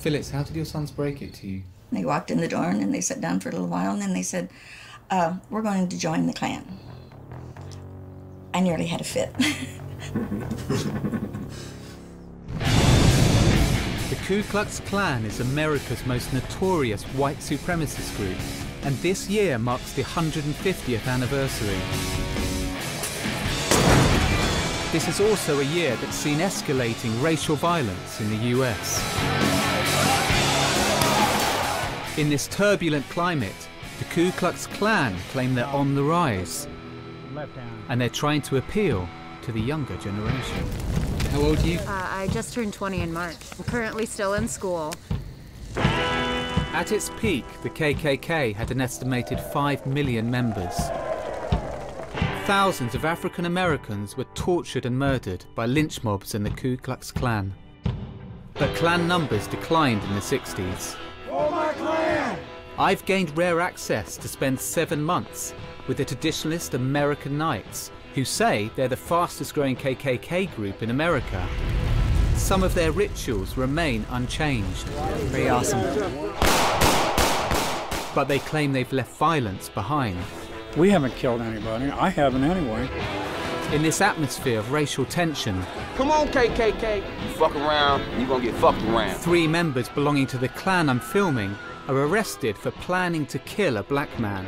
Phyllis, how did your sons break it to you? They walked in the door and then they sat down for a little while and then they said, we're going to join the Klan. I nearly had a fit. The Ku Klux Klan is America's most notorious white supremacist group, and this year marks the 150th anniversary. This is also a year that's seen escalating racial violence in the US. In this turbulent climate, the Ku Klux Klan claim they're on the rise, and they're trying to appeal to the younger generation. How old are you? I just turned 20 in March. I'm currently still in school. At its peak, the KKK had an estimated 5 million members. Thousands of African Americans were tortured and murdered by lynch mobs and the Ku Klux Klan. But Klan numbers declined in the 60s. Oh, my Klan! I've gained rare access to spend 7 months with the traditionalist American Knights, who say they're the fastest growing KKK group in America. Some of their rituals remain unchanged. Pretty awesome. But they claim they've left violence behind. We haven't killed anybody. I haven't anyway. In this atmosphere of racial tension... Come on, KKK! You fuck around, you're gonna get fucked around. 3 members belonging to the Klan I'm filming are arrested for planning to kill a black man.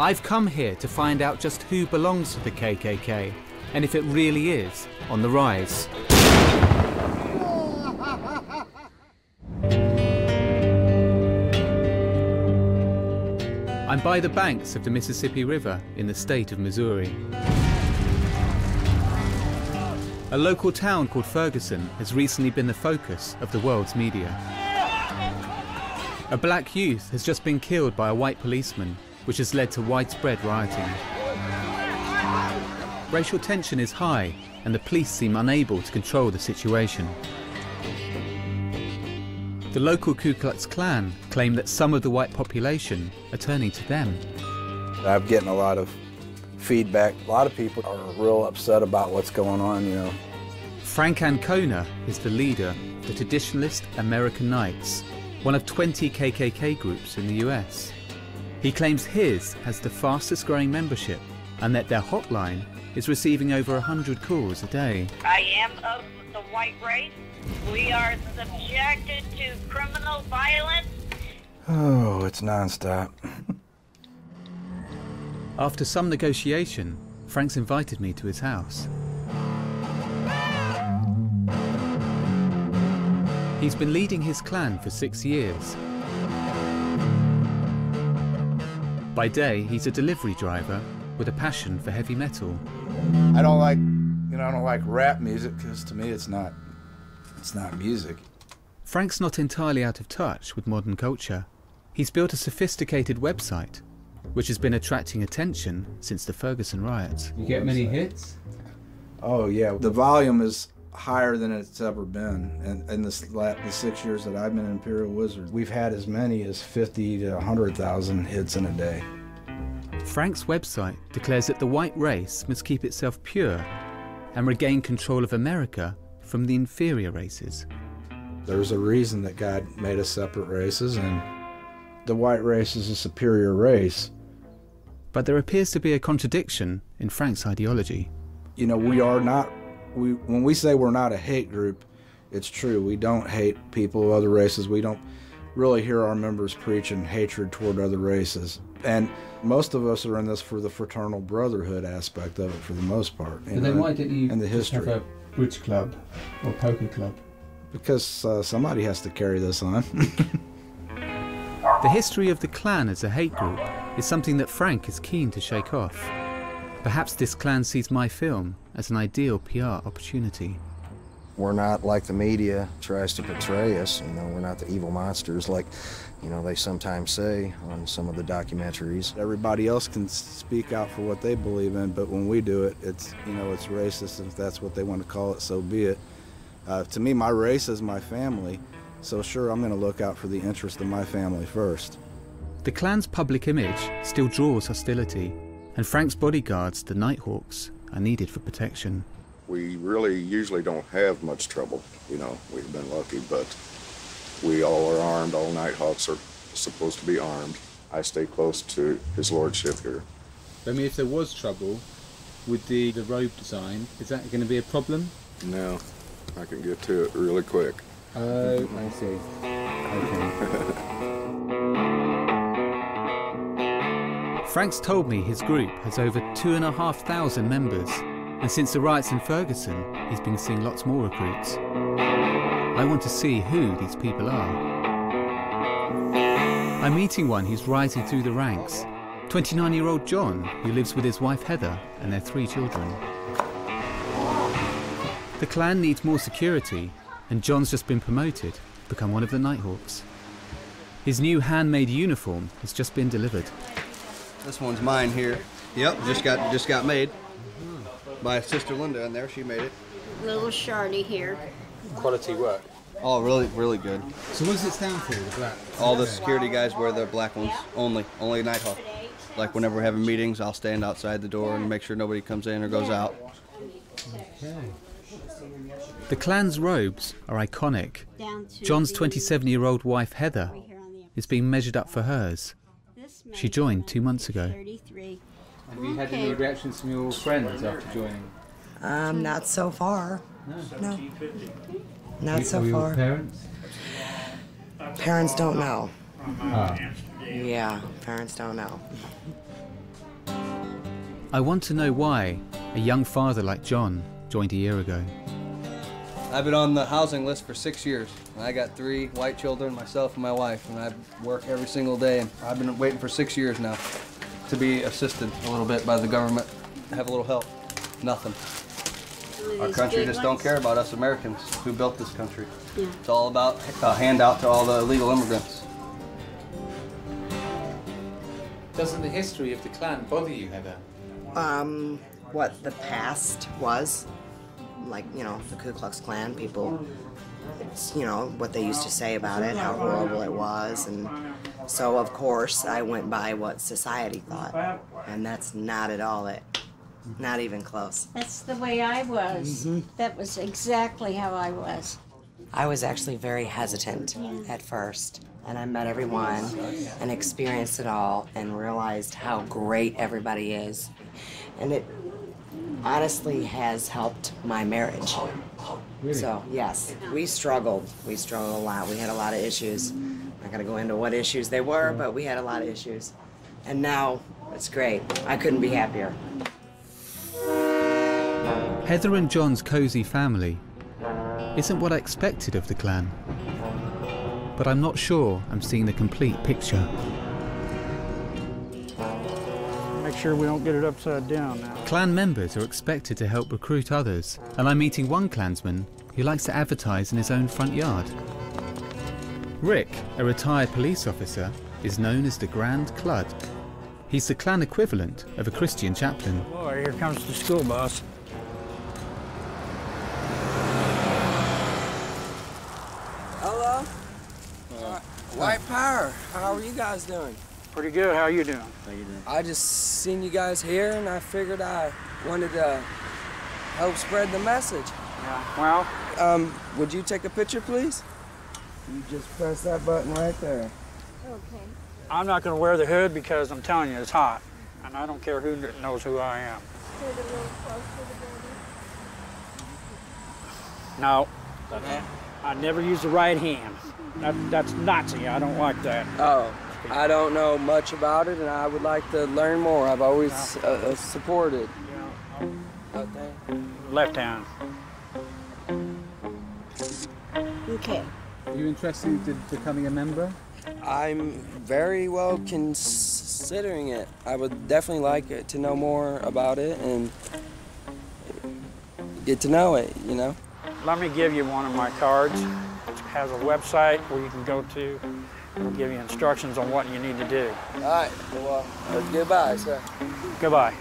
I've come here to find out just who belongs to the KKK and if it really is on the rise. I'm by the banks of the Mississippi River in the state of Missouri. A local town called Ferguson has recently been the focus of the world's media. A black youth has just been killed by a white policeman, which has led to widespread rioting. Racial tension is high, and the police seem unable to control the situation. The local Ku Klux Klan claim that some of the white population are turning to them. I'm getting a lot of feedback. A lot of people are real upset about what's going on, you know. Frank Ancona is the leader of the traditionalist American Knights, one of 20 KKK groups in the US. He claims his has the fastest growing membership and that their hotline is receiving over 100 calls a day. I am of the white race. We are subjected to criminal violence. Oh, it's nonstop. After some negotiation, Frank's invited me to his house. He's been leading his clan for 6 years. By day, he's a delivery driver with a passion for heavy metal. I don't like, you know, I don't like rap music because to me it's not music. Frank's not entirely out of touch with modern culture. He's built a sophisticated website, which has been attracting attention since the Ferguson riots. You get many hits? Oh yeah, the volume is higher than it's ever been, and in the 6 years that I've been an Imperial Wizard, we've had as many as 50 to 100,000 hits in a day. Frank's website declares that the white race must keep itself pure and regain control of America from the inferior races. There's a reason that God made us separate races, and the white race is a superior race. But there appears to be a contradiction in Frank's ideology. You know, when we say we're not a hate group, it's true. We don't hate people of other races. We don't really hear our members preaching hatred toward other races. And most of us are in this for the fraternal brotherhood aspect of it, for the most part. But then why didn't you have a bridge club or poker club? Because somebody has to carry this on. The history of the Klan as a hate group is something that Frank is keen to shake off. Perhaps this Klan sees my film as an ideal PR opportunity. We're not like the media tries to portray us. You know, we're not the evil monsters like, you know, they sometimes say on some of the documentaries. Everybody else can speak out for what they believe in, but when we do it, it's, you know, it's racist. If that's what they want to call it, so be it. To me, my race is my family, so sure, I'm going to look out for the interest of my family first. The Klan's public image still draws hostility, and Frank's bodyguards, the Nighthawks, are needed for protection. We really usually don't have much trouble, you know, we've been lucky, but We all are armed. All Nighthawks are supposed to be armed. I stay close to his lordship here. I mean, if there was trouble with the robe design, is that going to be a problem? No, I can get to it really quick. Oh, I see. Okay. Frank's told me his group has over 2,500 members, and since the riots in Ferguson, he's been seeing lots more recruits. I want to see who these people are. I'm meeting one who's rising through the ranks, 29-year-old John, who lives with his wife Heather and their 3 children. The clan needs more security, and John's just been promoted, become one of the Nighthawks. His new handmade uniform has just been delivered. This one's mine here. Yep, just got made by sister Linda in there. She made it. Little shiny here. Quality work. Oh, really, really good. So what does it stand for, the black? All the security guys wear their black ones, only Nighthawk. Like whenever we're having meetings, I'll stand outside the door and make sure nobody comes in or goes out. Okay. The clan's robes are iconic. John's 27-year-old wife, Heather, is being measured up for hers. She joined 2 months ago. Have you had any reactions from your friends after joining? Not so far. No. Not so far. Parents? Parents don't know. Yeah, parents don't know. I want to know why a young father like John joined a year ago. I've been on the housing list for 6 years. And I got 3 white children, myself and my wife, and I work every single day. And I've been waiting for 6 years now to be assisted a little bit by the government, have a little help. Nothing. Our country just don't care about us Americans who built this country. Yeah. It's all about a handout to all the illegal immigrants. Doesn't the history of the Klan bother you, Heather? What the past was, like, you know, the Ku Klux Klan people, it's, you know, what they used to say about it, how horrible it was, and so, of course, I went by what society thought, and that's not at all it. Not even close. That's the way I was. Mm-hmm. That was exactly how I was. I was actually very hesitant at first, and I met everyone and experienced it all and realized how great everybody is. And it honestly has helped my marriage. Really? So, yes, we struggled. We struggled a lot. We had a lot of issues. I'm not going to go into what issues they were, but we had a lot of issues. And now it's great. I couldn't be happier. Heather and John's cozy family isn't what I expected of the clan, but I'm not sure I'm seeing the complete picture. Make sure we don't get it upside down now. Clan members are expected to help recruit others, and I'm meeting one clansman who likes to advertise in his own front yard. Rick, a retired police officer, is known as the Grand Club. He's the clan equivalent of a Christian chaplain. Boy, here comes the school bus. White Power, how are you guys doing? Pretty good, how are you doing? How you doing? I just seen you guys here and I figured I wanted to help spread the message. Yeah, well. Would you take a picture, please? You just press that button right there. Okay. I'm not gonna wear the hood because I'm telling you, it's hot. And I don't care who knows who I am. Stay a little close to the building. No. Okay. I never use the right hand. That's Nazi. I don't like that. Oh, I don't know much about it, and I would like to learn more. I've always supported. Okay. Left hand. Okay. Are you interested in becoming a member? I'm very well considering it. I would definitely like to know more about it and get to know it, you know? Let me give you one of my cards. It has a website where you can go to. It'll give you instructions on what you need to do. All right. Well, goodbye, sir. Goodbye.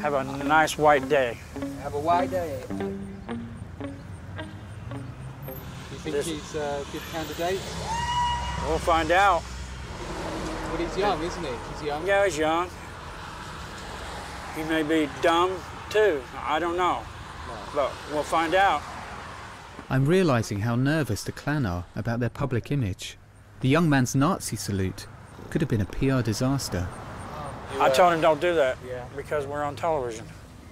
Have a nice white day. Have a white day. Do you think he's a good candidate? We'll find out. Well, he's young, isn't he? He's young. Yeah, he's young. He may be dumb, too. I don't know. But we'll find out. I'm realizing how nervous the Klan are about their public image. The young man's Nazi salute could have been a PR disaster. I told him don't do that because we're on television.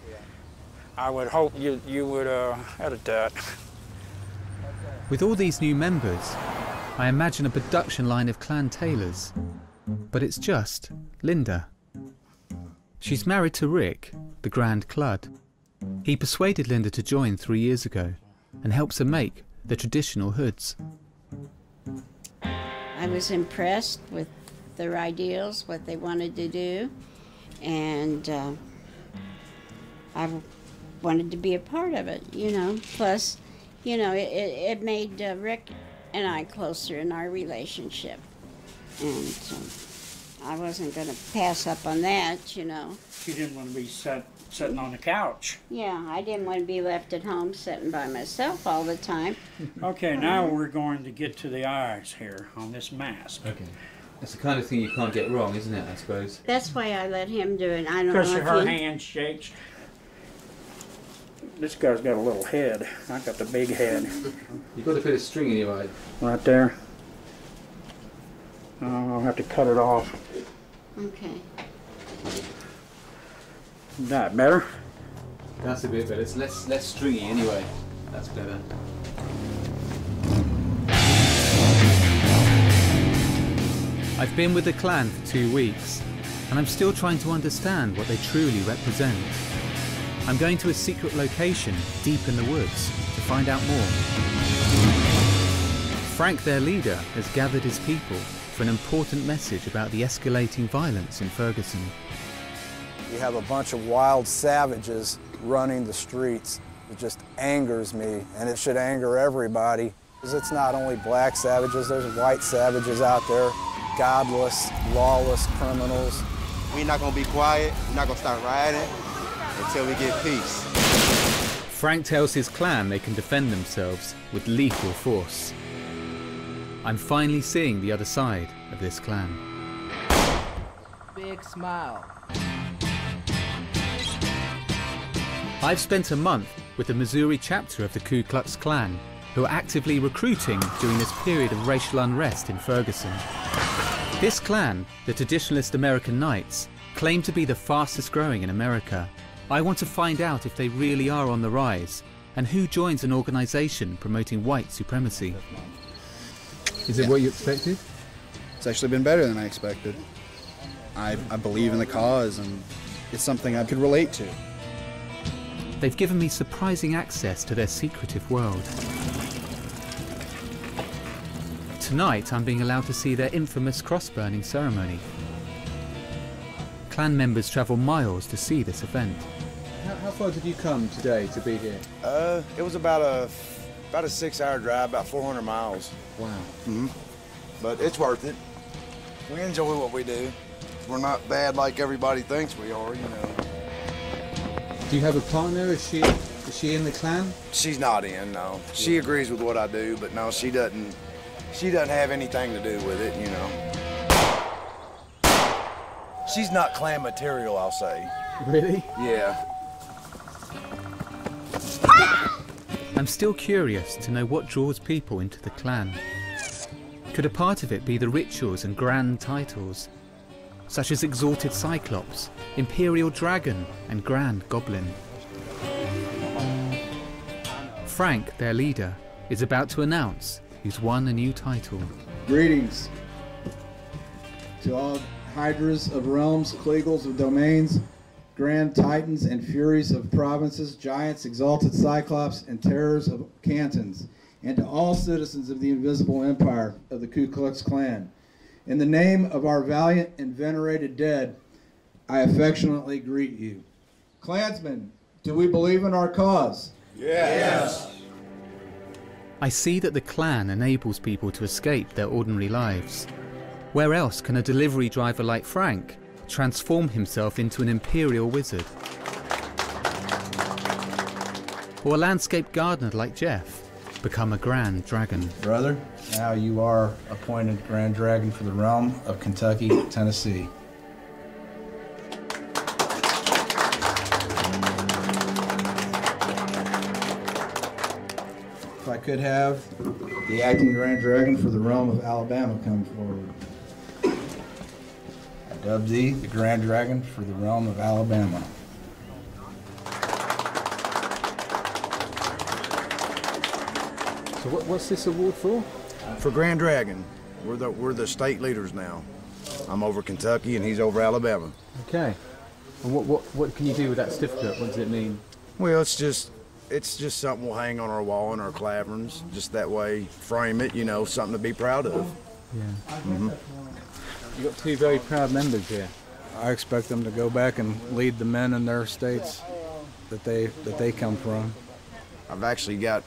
Yeah. I would hope you would edit that. With all these new members, I imagine a production line of Klan tailors. But it's just Linda. She's married to Rick, the Grand Club. He persuaded Linda to join 3 years ago and helps her make the traditional hoods. I was impressed with their ideals, what they wanted to do, and I wanted to be a part of it, you know. Plus, you know, it made Rick and I closer in our relationship, and I wasn't going to pass up on that, you know. You didn't want to be sitting on the couch. Yeah, I didn't want to be left at home sitting by myself all the time. Okay, now we're going to get to the eyes here on this mask. Okay. That's the kind of thing you can't get wrong, isn't it, I suppose? That's why I let him do it. I don't know if he... Because her hand shakes. This guy's got a little head. I got the big head. You've got a bit of string in your eye. Right there. I'll have to cut it off. Okay. That better? That's a bit better. It's less stringy anyway. That's better. I've been with the Klan for 2 weeks, and I'm still trying to understand what they truly represent. I'm going to a secret location deep in the woods to find out more. Frank, their leader, has gathered his people for an important message about the escalating violence in Ferguson. You have a bunch of wild savages running the streets. It just angers me, and it should anger everybody. Because it's not only black savages, there's white savages out there. Godless, lawless criminals. We're not going to be quiet. We're not going to start rioting until we get peace. Frank tells his Klan they can defend themselves with lethal force. I'm finally seeing the other side of this Klan. Big smile. I've spent a month with the Missouri chapter of the Ku Klux Klan, who are actively recruiting during this period of racial unrest in Ferguson. This Klan, the traditionalist American Knights, claim to be the fastest growing in America. I want to find out if they really are on the rise and who joins an organization promoting white supremacy. Is it what you expected? It's actually been better than I expected. I believe in the cause, and it's something I could relate to. They've given me surprising access to their secretive world. Tonight, I'm being allowed to see their infamous cross-burning ceremony. Klan members travel miles to see this event. How far did you come today to be here? It was about a 6-hour drive, about 400 miles. Wow. Mm-hmm. But it's worth it. We enjoy what we do. We're not bad like everybody thinks we are, you know. Do you have a partner? Is she in the Klan? She's not in, no. She agrees with what I do, but no, she doesn't. She doesn't have anything to do with it, you know. She's not Klan material, I'll say. Really? Yeah. I'm still curious to know what draws people into the Klan. Could a part of it be the rituals and grand titles, such as Exalted Cyclops, Imperial Dragon, and Grand Goblin? Frank, their leader, is about to announce who's won a new title. Greetings to all hydras of realms, clegals of domains, grand titans and furies of provinces, giants, exalted cyclops, and terrors of cantons, and to all citizens of the invisible empire of the Ku Klux Klan. In the name of our valiant and venerated dead, I affectionately greet you. Klansmen, do we believe in our cause? Yes. I see that the Klan enables people to escape their ordinary lives. Where else can a delivery driver like Frank transform himself into an Imperial Wizard? Or a landscape gardener like Jeff become a Grand Dragon? Brother, now you are appointed Grand Dragon for the realm of Kentucky, Tennessee. I could have the acting Grand Dragon for the realm of Alabama come forward. I dub thee the Grand Dragon for the realm of Alabama. So what's this award for? For Grand Dragon. We're the state leaders now. I'm over Kentucky and he's over Alabama. Okay. And what can you do with that certificate? What does it mean? Well, it's just something we'll hang on our wall in our claverns. Just that way, frame it, you know, something to be proud of. Yeah. Mm-hmm. You've got two very proud members here. I expect them to go back and lead the men in their states that they come from. I've actually got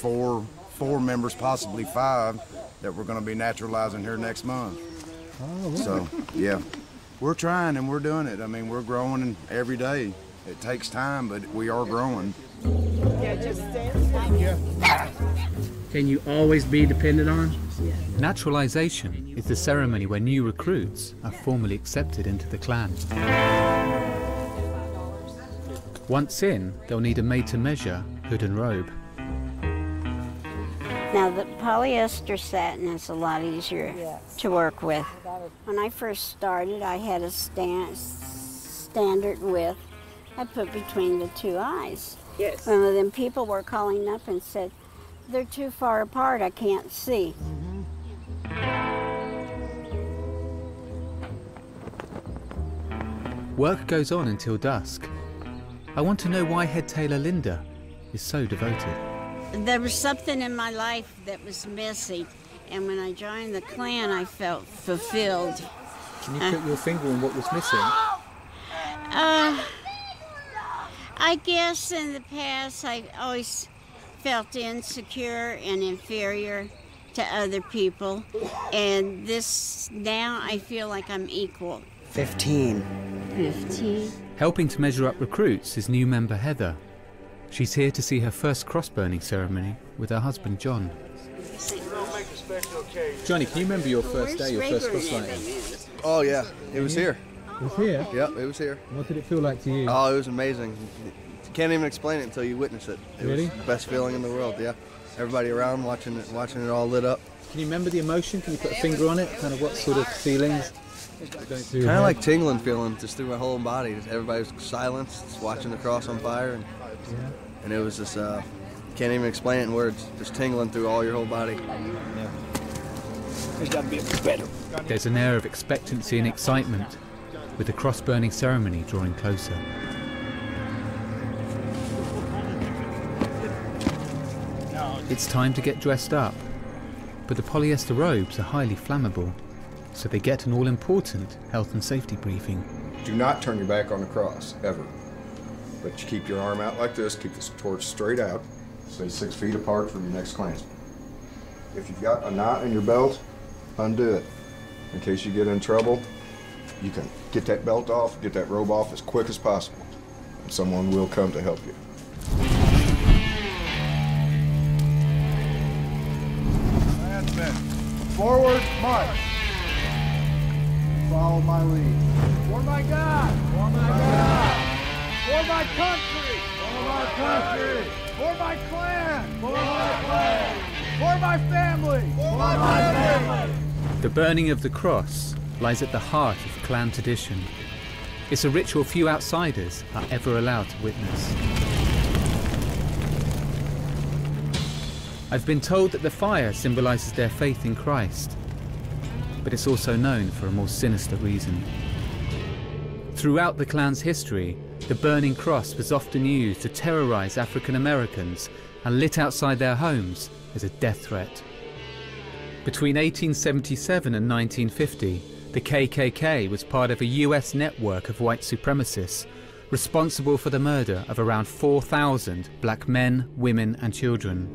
four members, possibly five, that we're going to be naturalizing here next month. Oh, wow. So, yeah. We're trying and we're doing it. I mean, we're growing every day. It takes time, but we are growing. Can you always be depended on? Naturalization is the ceremony where new recruits are formally accepted into the clan. Once in, they'll need a made-to-measure hood and robe. Now, the polyester satin is a lot easier to work with. When I first started, I had a standard width I put between the two eyes. Yes. And then people were calling up and said, they're too far apart, I can't see. Mm-hmm. Work goes on until dusk. I want to know why head tailor Linda is so devoted. There was something in my life that was missing, and when I joined the clan, I felt fulfilled. Can you put your finger on what was missing? I guess in the past I always felt insecure and inferior to other people, and this now I feel like I'm equal. 15. Helping to measure up recruits is new member Heather. She's here to see her first cross-burning ceremony with her husband, John. Johnny, can you remember your first day, your first cross-burning? Oh, yeah. It was here. It was here? Yep, it was here. What did it feel like to you? Oh, it was amazing. You can't even explain it until you witness it. Really? It was the best feeling in the world, yeah. Everybody around watching it all lit up. Can you remember the emotion? Can you put a finger on it? Kind of what sort of feelings? Kind of like tingling feeling just through my whole body. Just everybody's silenced, just watching the cross on fire. And it was just, can't even explain it in words, just tingling through all your whole body. Yeah. There's got to be a better. There's an air of expectancy and excitement, with the cross-burning ceremony drawing closer. It's time to get dressed up, but the polyester robes are highly flammable, so they get an all-important health and safety briefing. Do not turn your back on the cross, ever. But you keep your arm out like this, keep the torch straight out, stay 6 feet apart from your next clansman. If you've got a knot in your belt, undo it. In case you get in trouble, you can get that belt off, get that robe off as quick as possible. And someone will come to help you. Forward march. Follow my lead. For my God! For my God! For my country! For my country! For my clan! For my clan! For my family! For my family! The burning of the cross lies at the heart of clan tradition. It's a ritual few outsiders are ever allowed to witness. I've been told that the fire symbolises their faith in Christ, but it's also known for a more sinister reason. Throughout the clan's history, the burning cross was often used to terrorize African Americans and lit outside their homes as a death threat. Between 1877 and 1950, the KKK was part of a US network of white supremacists responsible for the murder of around 4,000 black men, women, and children.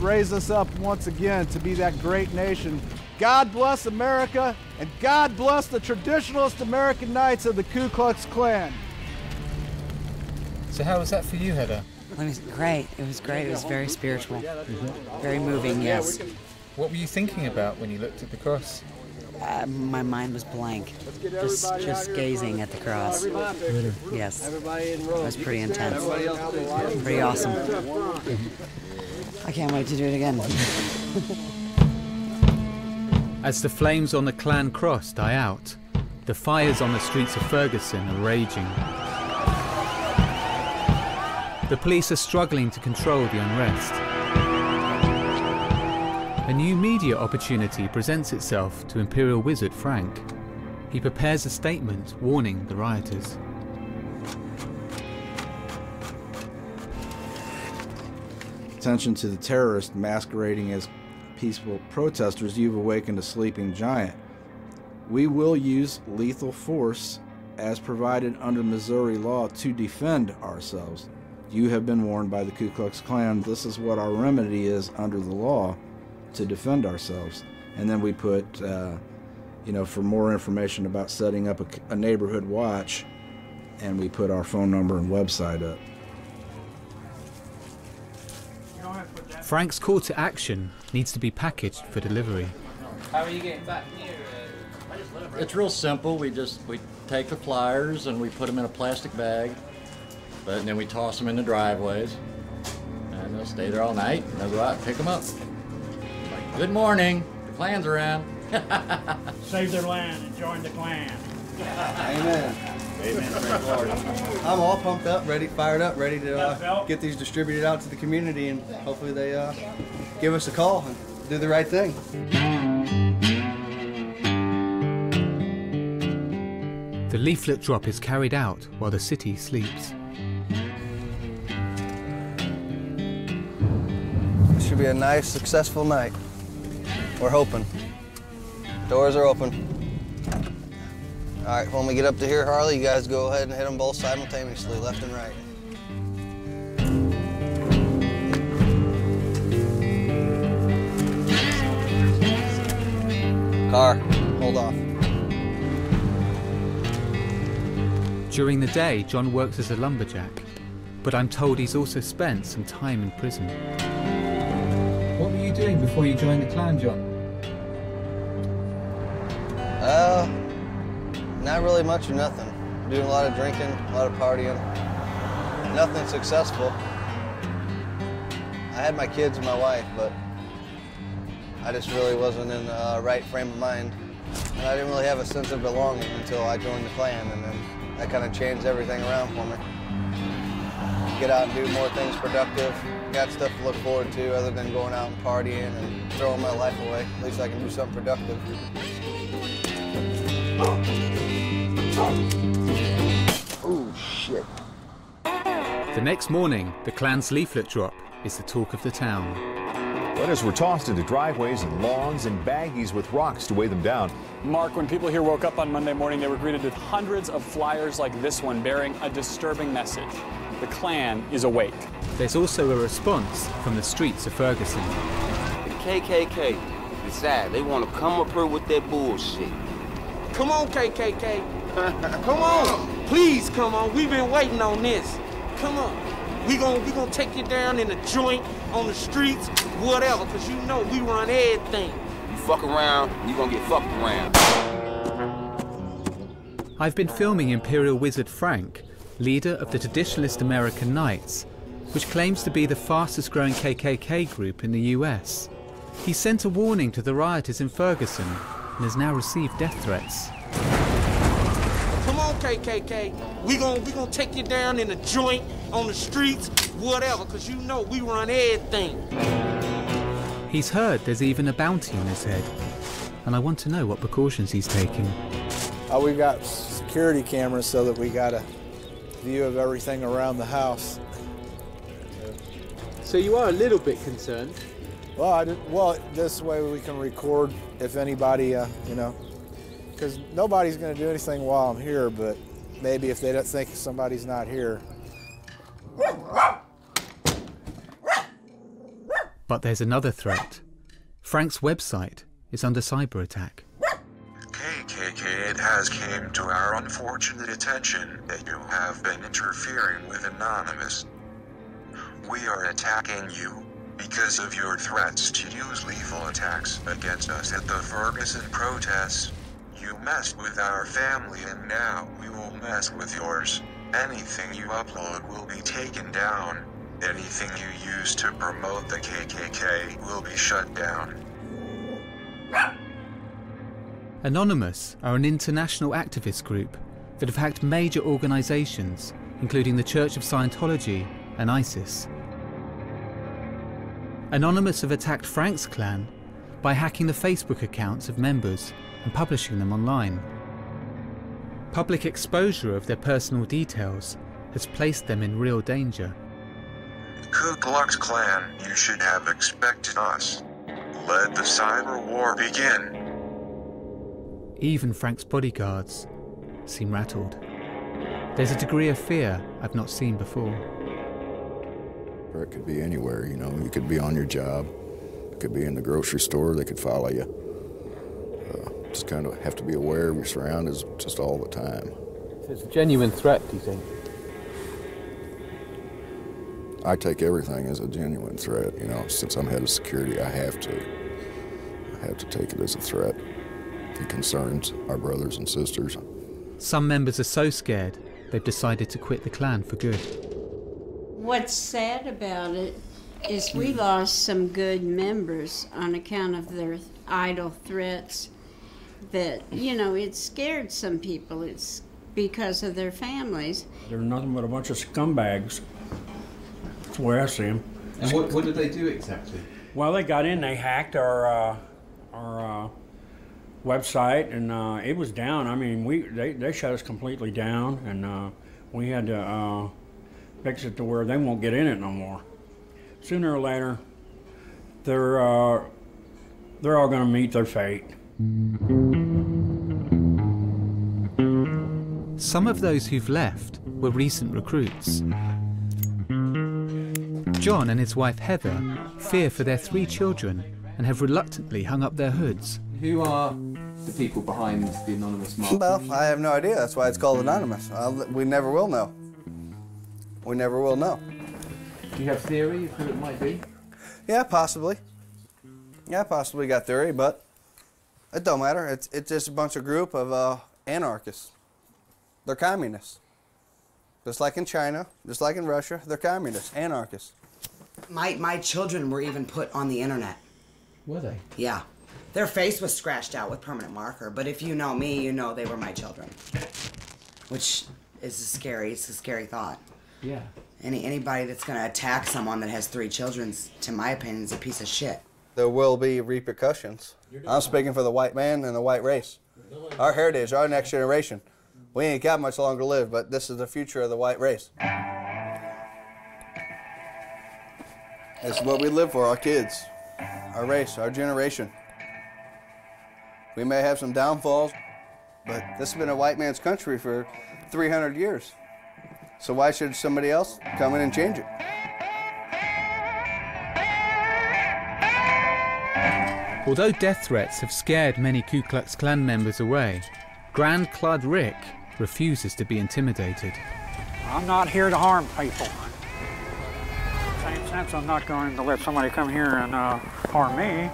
Raise us up once again to be that great nation. God bless America, and God bless the traditionalist American Knights of the Ku Klux Klan. So how was that for you, Heather? It was great. It was great. It was very spiritual. Mm-hmm. Very moving, yes. What were you thinking about when you looked at the cross? My mind was blank, just gazing at the cross. Glitter. Yes, it was pretty intense, pretty awesome. I can't wait to do it again. As the flames on the Klan cross die out, the fires on the streets of Ferguson are raging. The police are struggling to control the unrest. A new media opportunity presents itself to Imperial Wizard Frank. He prepares a statement warning the rioters. Attention to the terrorists masquerading as peaceful protesters, you've awakened a sleeping giant. We will use lethal force as provided under Missouri law to defend ourselves. You have been warned by the Ku Klux Klan. This is what our remedy is under the law to defend ourselves. And then we put, you know, for more information about setting up a neighborhood watch, and we put our phone number and website up. Frank's call to action needs to be packaged for delivery. How are you getting back here? It's real simple. We take the flyers and we put them in a plastic bag, and then we toss them in the driveways, and they'll stay there all night. And they'll go out and pick them up. Like, good morning, the Klan's around. Save their land and join the Klan. Amen. Amen. Praise Lord. I'm all pumped up, ready, fired up, ready to get these distributed out to the community, and hopefully they give us a call and do the right thing. The leaflet drop is carried out while the city sleeps. This should be a nice, successful night. We're hoping. Doors are open. All right, when we get up to here, Harley, you guys go ahead and hit them both simultaneously, left and right. Car, hold off. During the day, John works as a lumberjack, but I'm told he's also spent some time in prison. What were you doing before you joined the Klan, John? Not really much or nothing. Doing a lot of drinking, a lot of partying. Nothing successful. I had my kids and my wife, but I just really wasn't in the right frame of mind. And I didn't really have a sense of belonging until I joined the Klan, and then that kind of changed everything around for me. Get out and do more things productive. Got stuff to look forward to other than going out and partying and throwing my life away. At least I can do something productive. Oh, shit. The next morning, the Klan's leaflet drop is the talk of the town. Letters were tossed into driveways and lawns and baggies with rocks to weigh them down. Mark, when people here woke up on Monday morning, they were greeted with hundreds of flyers like this one bearing a disturbing message. The Klan is awake. There's also a response from the streets of Ferguson. The KKK decide they want to come up here with their bullshit. Come on, KKK. Come on. Please come on. We've been waiting on this. Come on. We gonna take you down in the joint, on the streets, whatever, because you know we run everything. You fuck around, you gonna get fucked around. I've been filming Imperial Wizard Frank, leader of the traditionalist American Knights, which claims to be the fastest growing KKK group in the US. He sent a warning to the rioters in Ferguson and has now received death threats. Come on, KKK, we gonna take you down in the joint, on the streets, whatever, because you know we run everything. He's heard there's even a bounty on his head, and I want to know what precautions he's taking. We've got security cameras so that we got a view of everything around the house. So you are a little bit concerned? Well, this way we can record if anybody, you know, because nobody's going to do anything while I'm here, but maybe if they don't think somebody's not here. But there's another threat. Frank's website is under cyber attack. KKK, it has came to our unfortunate attention that you have been interfering with Anonymous. We are attacking you Because of your threats to use lethal attacks against us at the Ferguson protests, you messed with our family and now we will mess with yours. Anything you upload will be taken down. Anything you use to promote the KKK will be shut down. Anonymous are an international activist group that have hacked major organizations, including the Church of Scientology and ISIS. Anonymous have attacked Frank's clan by hacking the Facebook accounts of members and publishing them online. Public exposure of their personal details has placed them in real danger. Ku Klux Klan, you should have expected us. Let the cyber war begin. Even Frank's bodyguards seem rattled. There's a degree of fear I've not seen before. It could be anywhere, you know. You could be on your job. It could be in the grocery store. They could follow you. Just kind of have to be aware of your surroundings just all the time. So it's a genuine threat, do you think? I take everything as a genuine threat, you know. Since I'm head of security, I have to take it as a threat. It concerns our brothers and sisters. Some members are so scared, they've decided to quit the clan for good. What's sad about it is we lost some good members on account of their idle threats that, you know, it scared some people. It's because of their families. They're nothing but a bunch of scumbags. That's where I see them. And what did they do exactly? Well, they got in, they hacked our website, and it was down. I mean, they shut us completely down, and we had to fix it to where they won't get in it no more. Sooner or later, they're all gonna meet their fate. Some of those who've left were recent recruits. John and his wife Heather fear for their 3 children and have reluctantly hung up their hoods. Who are the people behind the Anonymous march? Well, I have no idea. That's why it's called Anonymous. We never will know. We never will know. Do you have theory of who it might be? Yeah, possibly. Yeah, I possibly got theory, but it don't matter. It's just a bunch of group of anarchists. They're communists. Just like in China, just like in Russia, they're communists, anarchists. My children were even put on the internet. Were they? Yeah. Their face was scratched out with permanent marker, but if you know me, you know they were my children. Which is scary, it's a scary thought. Yeah. Anybody that's gonna attack someone that has 3 children, to my opinion, is a piece of shit. There will be repercussions. I'm speaking for the white man and the white race. Our heritage, our next generation. We ain't got much longer to live, but this is the future of the white race. It's what we live for, our kids, our race, our generation. We may have some downfalls, but this has been a white man's country for 300 years. So why should somebody else come in and change it? Although death threats have scared many Ku Klux Klan members away, Grand Club Rick refuses to be intimidated. I'm not here to harm people. In the same sense, I'm not going to let somebody come here and harm me.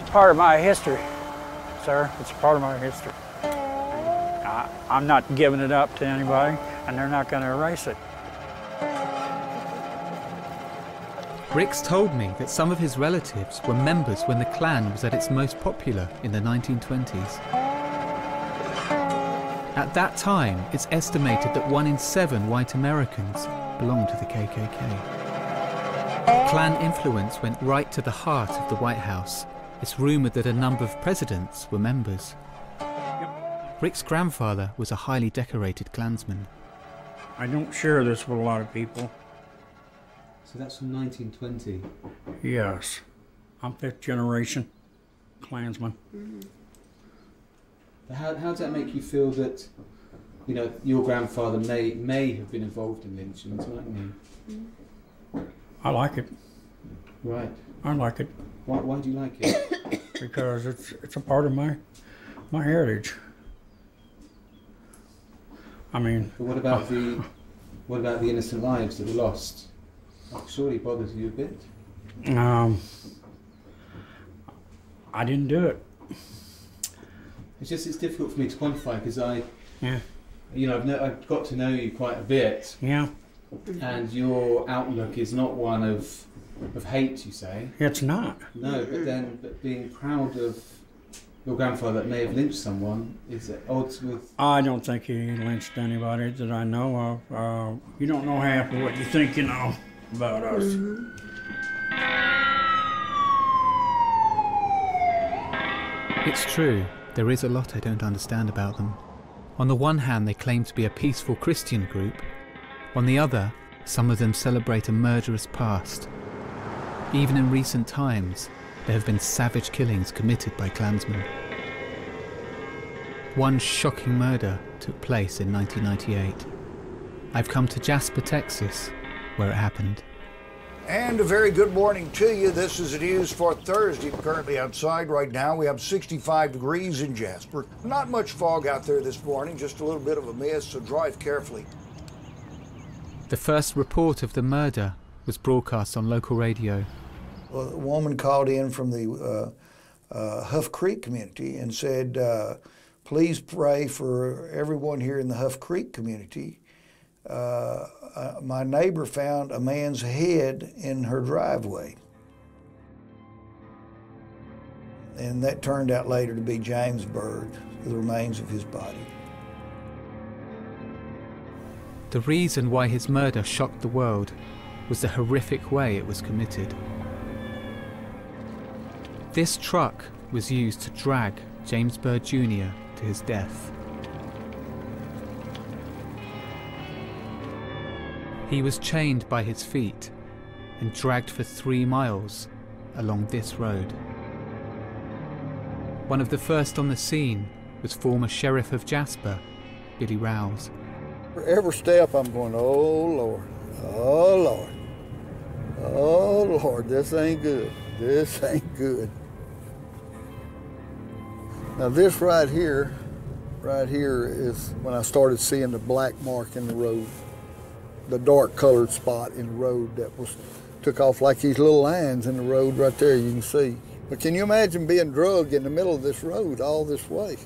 It's part of my history, sir. It's part of my history. I'm not giving it up to anybody, and they're not going to erase it. Rick's told me that some of his relatives were members when the clan was at its most popular in the 1920s. At that time, it's estimated that 1 in 7 white Americans belonged to the KKK. Klan influence went right to the heart of the White House. It's rumored that a number of presidents were members. Rick's grandfather was a highly decorated Klansman. I don't share this with a lot of people. So that's from 1920? Yes. I'm 5th generation Klansman. Mm-hmm. How does that make you feel that, you know, your grandfather may have been involved in lynchings, mightn't he? I like it. Right. I like it. Why do you like it? Because it's a part of my heritage. I mean... But what about the What about the innocent lives that were lost? I'm sure he bothers you a bit. I didn't do it. It's just, it's difficult for me to quantify because I've got to know you quite a bit. Yeah. And your outlook is not one of hate, you say. It's not. No, but then being proud of your grandfather that may have lynched someone is at odds with... I don't think he lynched anybody that I know of. You don't know half of what you think you know about us. It's true, there is a lot I don't understand about them. On the one hand, they claim to be a peaceful Christian group. On the other, some of them celebrate a murderous past. Even in recent times, there have been savage killings committed by Klansmen. One shocking murder took place in 1998. I've come to Jasper, Texas, where it happened. And a very good morning to you. This is the news for Thursday. Currently outside right now, we have 65 degrees in Jasper. Not much fog out there this morning, just a little bit of a mist, so drive carefully. The first report of the murder was broadcast on local radio. Well, a woman called in from the Huff Creek community and said, please pray for everyone here in the Huff Creek community. My neighbor found a man's head in her driveway. And that turned out later to be James Byrd, the remains of his body. The reason why his murder shocked the world was the horrific way it was committed. This truck was used to drag James Byrd Jr. to his death. He was chained by his feet and dragged for 3 miles along this road. One of the first on the scene was former Sheriff of Jasper, Billy Rowles. For every step I'm going, oh Lord, oh Lord, oh Lord, this ain't good, this ain't good. Now this right here is when I started seeing the black mark in the road. The dark colored spot in the road that was took off like these little lines in the road right there, you can see. But can you imagine being drugged in the middle of this road all this way?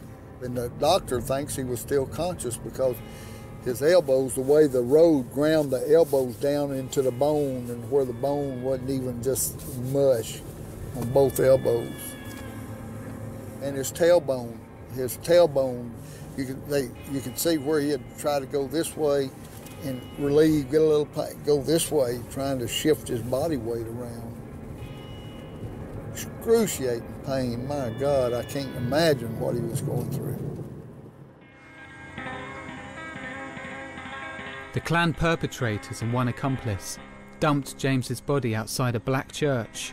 And the doctor thinks he was still conscious because his elbows, the way the road ground the elbows down into the bone and where the bone wasn't even just mush on both elbows. And his tailbone, you could see where he had tried to go this way and relieve, get a little pain, go this way, trying to shift his body weight around. Excruciating pain, my God, I can't imagine what he was going through. The Klan perpetrators and one accomplice dumped James's body outside a black church,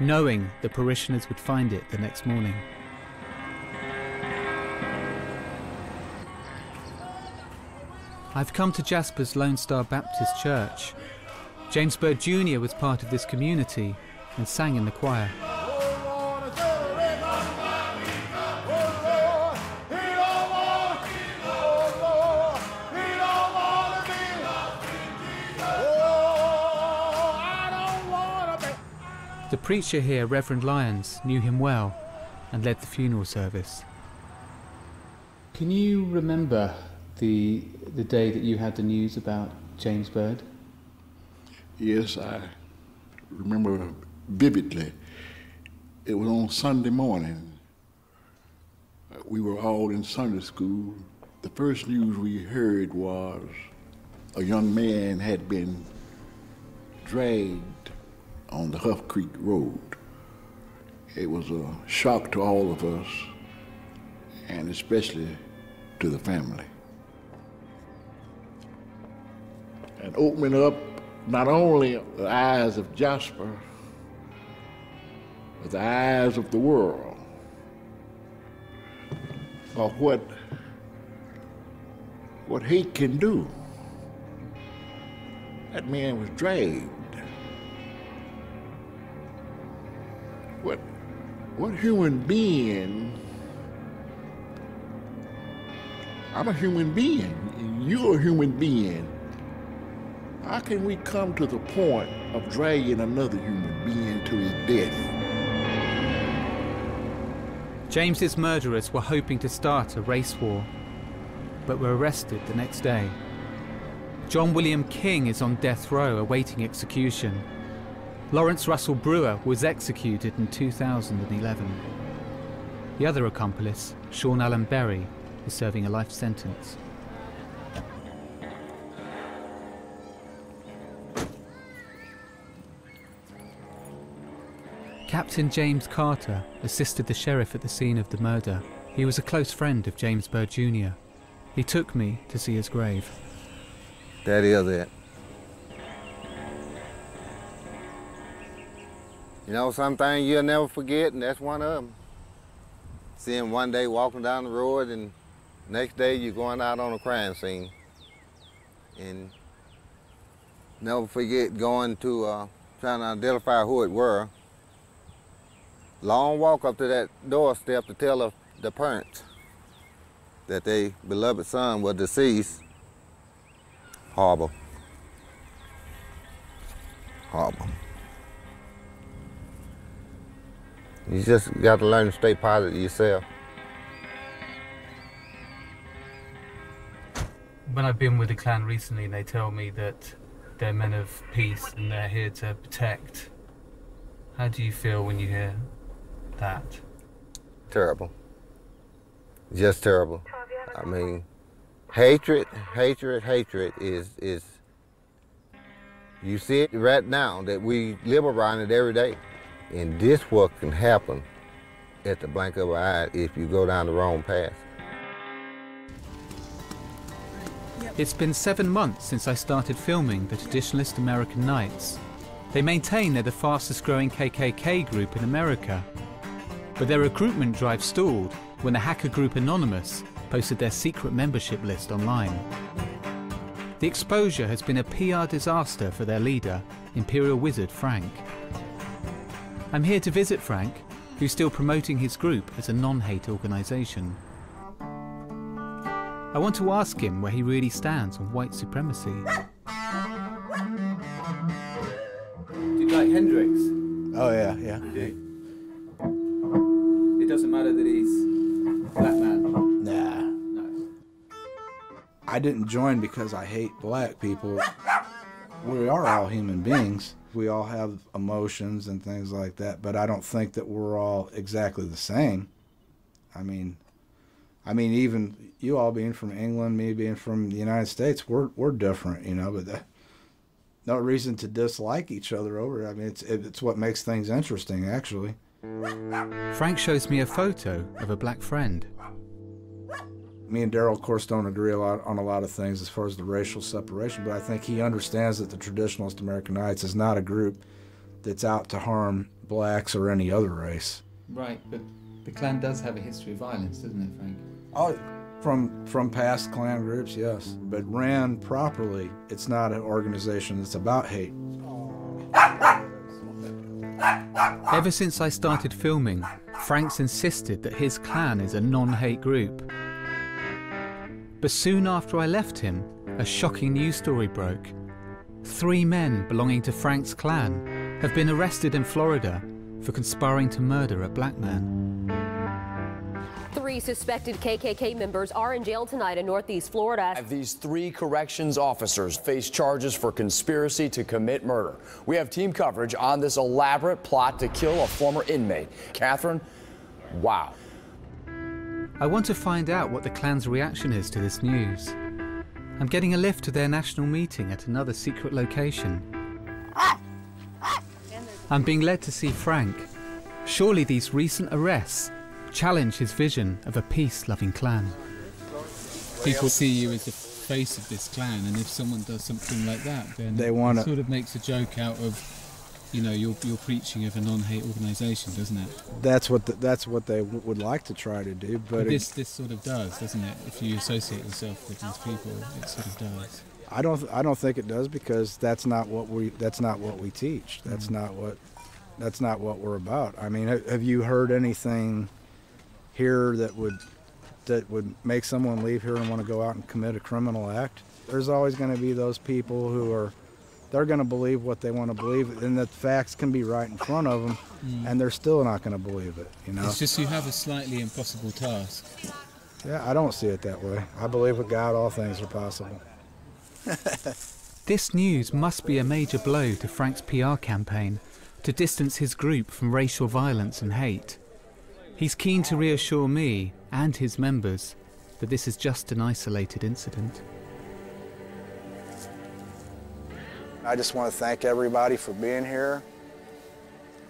knowing the parishioners would find it the next morning. I've come to Jasper's Lone Star Baptist Church. James Byrd Jr. was part of this community and sang in the choir. The preacher here, Reverend Lyons, knew him well and led the funeral service. Can you remember the day that you had the news about James Byrd? Yes, I remember vividly. It was on Sunday morning. We were all in Sunday school. The first news we heard was a young man had been dragged on the Huff Creek Road. It was a shock to all of us, and especially to the family. And opening up not only the eyes of Jasper, but the eyes of the world of what hate can do. That man was dragged. What human being? I'm a human being, and you're a human being. How can we come to the point of dragging another human being to his death? James's murderers were hoping to start a race war, but were arrested the next day. John William King is on death row awaiting execution. Lawrence Russell Brewer was executed in 2011. The other accomplice, Shawn Allen Berry, is serving a life sentence. Captain James Carter assisted the sheriff at the scene of the murder. He was a close friend of James Byrd Jr. He took me to see his grave. That is it. You know, something you'll never forget, and that's one of them. Seeing one day walking down the road, and next day you're going out on a crime scene. And never forget going to, trying to identify who it were. Long walk up to that doorstep to tell the parents that their beloved son was deceased. Horrible. Horrible. You just got to learn to stay positive yourself. When I've been with the Klan recently, they tell me that they're men of peace and they're here to protect. How do you feel when you hear that? Terrible. Just terrible. I mean, hatred is, you see it right now that we live around it every day. And this what can happen at the blink of an eye if you go down the wrong path. It's been 7 months since I started filming the traditionalist American Knights. They maintain they're the fastest growing KKK group in America. But their recruitment drive stalled when the hacker group Anonymous posted their secret membership list online. The exposure has been a PR disaster for their leader, Imperial Wizard Frank. I'm here to visit Frank, who's still promoting his group as a non-hate organisation. I want to ask him where he really stands on white supremacy. Do you like Hendrix? Oh yeah, yeah. You do? It doesn't matter that he's a black man. I didn't join because I hate black people. We are all human beings. We all have emotions and things like that, but I don't think that we're all exactly the same. I mean, even you all being from England, me being from the United States, we're different, you know, but no reason to dislike each other over it. I mean, it's what makes things interesting, actually. Frank shows me a photo of a black friend. Me and Daryl, of course, don't agree on a lot of things as far as the racial separation, but I think he understands that the traditionalist American Knights is not a group that's out to harm blacks or any other race. Right, but the Klan does have a history of violence, doesn't it, Frank? Oh, from past Klan groups, yes. But ran properly, it's not an organization that's about hate. Ever since I started filming, Frank's insisted that his Klan is a non-hate group. But soon after I left him, a shocking news story broke. 3 men belonging to Frank's clan have been arrested in Florida for conspiring to murder a black man. 3 suspected KKK members are in jail tonight in Northeast Florida. These 3 corrections officers face charges for conspiracy to commit murder. We have team coverage on this elaborate plot to kill a former inmate. Catherine, wow. I want to find out what the Klan's reaction is to this news. I'm getting a lift to their national meeting at another secret location. I'm being led to see Frank. Surely these recent arrests challenge his vision of a peace-loving Klan. People see you as the face of this Klan, and if someone does something like that, then it sort of makes a joke out of, you know, you're preaching of a non-hate organisation, doesn't it? That's what they would like to try to do, but this sort of does, doesn't it? If you associate yourself with these people, it sort of does. I don't think it does, because that's not what we teach. That's not what we're about. I mean, have you heard anything here that would make someone leave here and want to go out and commit a criminal act? There's always going to be those people who are they're going to believe what they want to believe, and the facts can be right in front of them, and they're still not going to believe it. You know, it's just you have a slightly impossible task. Yeah, I don't see it that way. I believe with God all things are possible. This news must be a major blow to Frank's PR campaign to distance his group from racial violence and hate. He's keen to reassure me and his members that this is just an isolated incident. I just want to thank everybody for being here.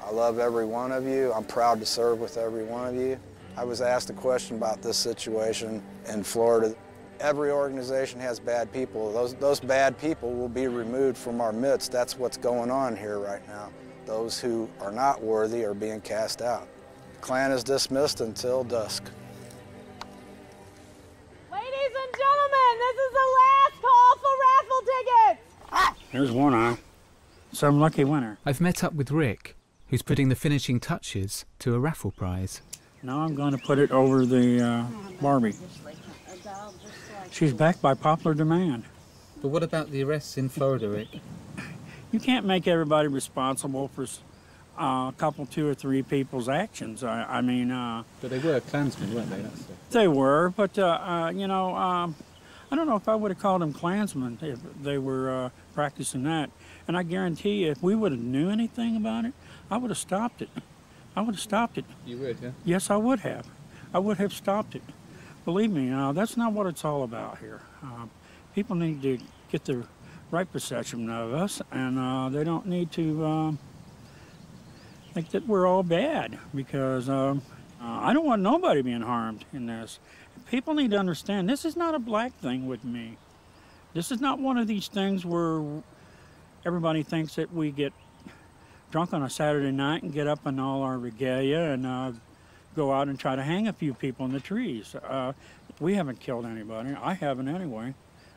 I love every one of you. I'm proud to serve with every one of you. I was asked a question about this situation in Florida. Every organization has bad people. Those bad people will be removed from our midst. That's what's going on here right now. Those who are not worthy are being cast out. The Klan is dismissed until dusk. Ladies and gentlemen, this is the last call for raffle tickets. There's one eye. Some lucky winner. I've met up with Rick, who's putting the finishing touches to a raffle prize. Now I'm going to put it over the Barbie. She's back by popular demand. But what about the arrests in Florida, Rick? You can't make everybody responsible for a couple, two or three people's actions. I mean... But they were Klansmen, weren't they? That's the... They were, but, you know... I don't know if I would have called them Klansmen if they were practicing that. And I guarantee you, if we would have knew anything about it, I would have stopped it. I would have stopped it. You would, yeah? Yes, I would have. I would have stopped it. Believe me, that's not what it's all about here. People need to get the right perception of us, and they don't need to think that we're all bad, because I don't want nobody being harmed in this. People need to understand this is not a black thing with me. This is not one of these things where everybody thinks that we get drunk on a Saturday night and get up in all our regalia and go out and try to hang a few people in the trees. We haven't killed anybody. I haven't anyway.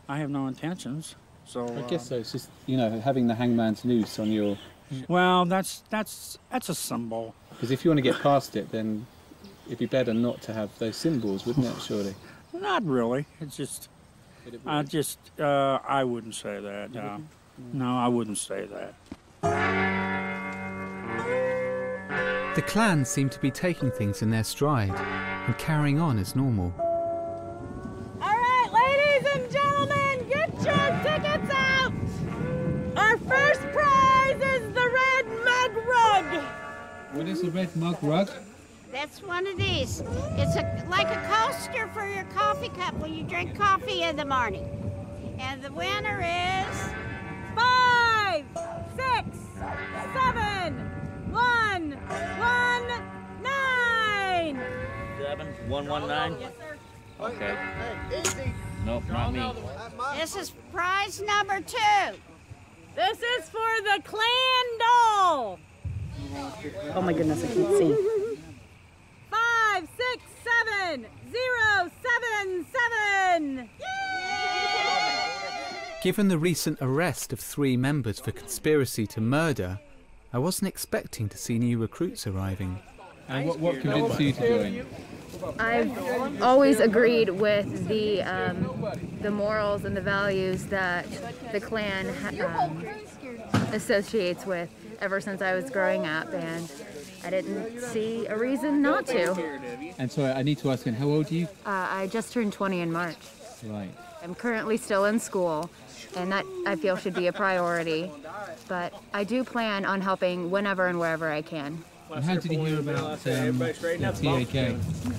I have no intentions. So I guess so. It's just, you know, having the hangman's noose on your... Well, that's a symbol. Because if you want to get past it, then... It'd be better not to have those symbols, wouldn't it, surely? Not really. It's just... It I wouldn't say that. No, I wouldn't say that. The Klan seem to be taking things in their stride and carrying on as normal. All right, ladies and gentlemen, get your tickets out! Our first prize is the red mug rug! What is the red mug rug? That's one of these. It's like a coaster for your coffee cup when you drink coffee in the morning. And the winner is 5, 6, 7, 1, 1, 9. 7, 1, 1, 9. Yes, sir. Okay. Hey, easy. Nope, not me. This is prize number 2. This is for the Klan doll. Oh my goodness, I can't see. 5, 6, 7, 0, 7, 7. Yay! Given the recent arrest of 3 members for conspiracy to murder, I wasn't expecting to see new recruits arriving. And what convinced you to join? I've always agreed with the morals and the values that the Klan associates with ever since I was growing up, and I didn't see a reason not to. And so I need to ask, how old are you? I just turned 20 in March. Right. I'm currently still in school, and that I feel should be a priority. But I do plan on helping whenever and wherever I can. And how did you hear about TAK,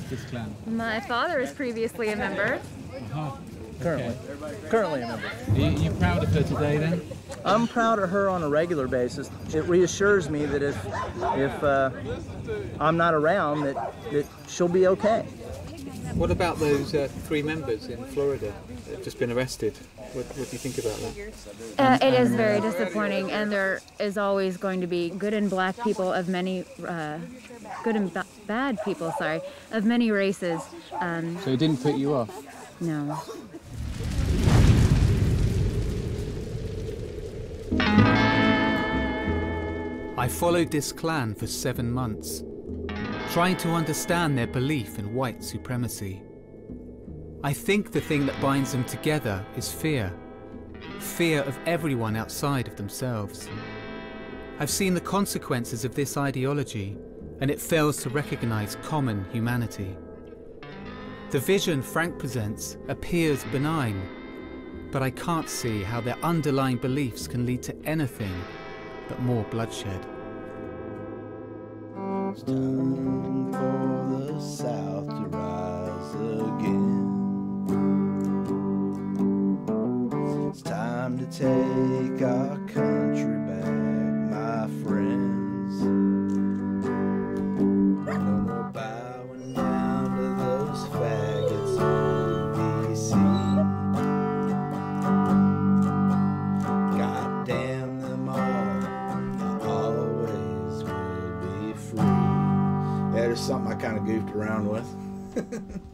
this clan? My father was previously a member. Uh-huh. Currently. Okay. Currently a member. Are you proud of her today, then? I'm proud of her on a regular basis. It reassures me that if I'm not around, that she'll be okay. What about those 3 members in Florida that have just been arrested? What do you think about that? It is very disappointing, and there is always going to be good and black people of many... good and bad people, sorry, of many races. So it didn't put you off? No. I followed this clan for 7 months, trying to understand their belief in white supremacy. I think the thing that binds them together is fear, fear of everyone outside of themselves. I've seen the consequences of this ideology, and it fails to recognize common humanity. The vision Frank presents appears benign, but I can't see how their underlying beliefs can lead to anything but more bloodshed. It's time for the South to rise again. It's time to take our country back, my friends. No more bowing down to those faggots in D.C. Something I kind of goofed around with.